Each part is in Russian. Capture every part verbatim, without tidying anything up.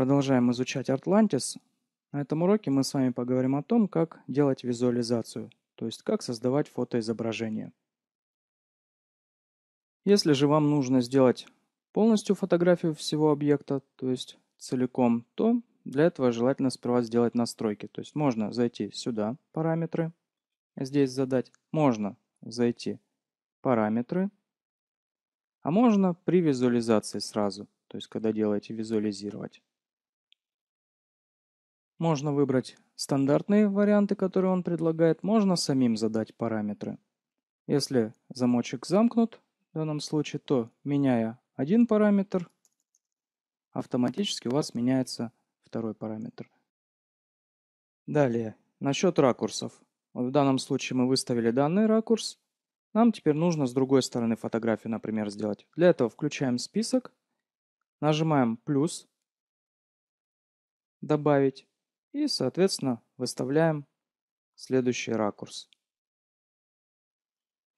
Продолжаем изучать Artlantis. На этом уроке мы с вами поговорим о том, как делать визуализацию, то есть как создавать фотоизображение. Если же вам нужно сделать полностью фотографию всего объекта, то есть целиком, то для этого желательно сперва сделать настройки. То есть можно зайти сюда, параметры, здесь задать, можно зайти параметры, а можно при визуализации сразу, то есть когда делаете визуализировать. Можно выбрать стандартные варианты, которые он предлагает. Можно самим задать параметры. Если замочек замкнут, в данном случае, то, меняя один параметр, автоматически у вас меняется второй параметр. Далее, насчет ракурсов. Вот в данном случае мы выставили данный ракурс. Нам теперь нужно с другой стороны фотографию, например, сделать. Для этого включаем список, нажимаем плюс, добавить. И, соответственно, выставляем следующий ракурс.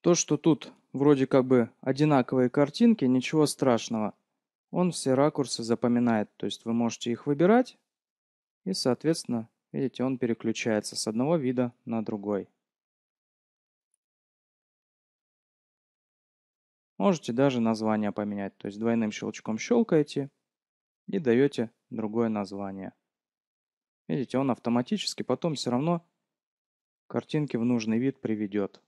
То, что тут вроде как бы одинаковые картинки, ничего страшного. Он все ракурсы запоминает, то есть вы можете их выбирать. И, соответственно, видите, он переключается с одного вида на другой. Можете даже название поменять, то есть двойным щелчком щелкаете и даете другое название. Видите, он автоматически потом все равно картинки в нужный вид приведет.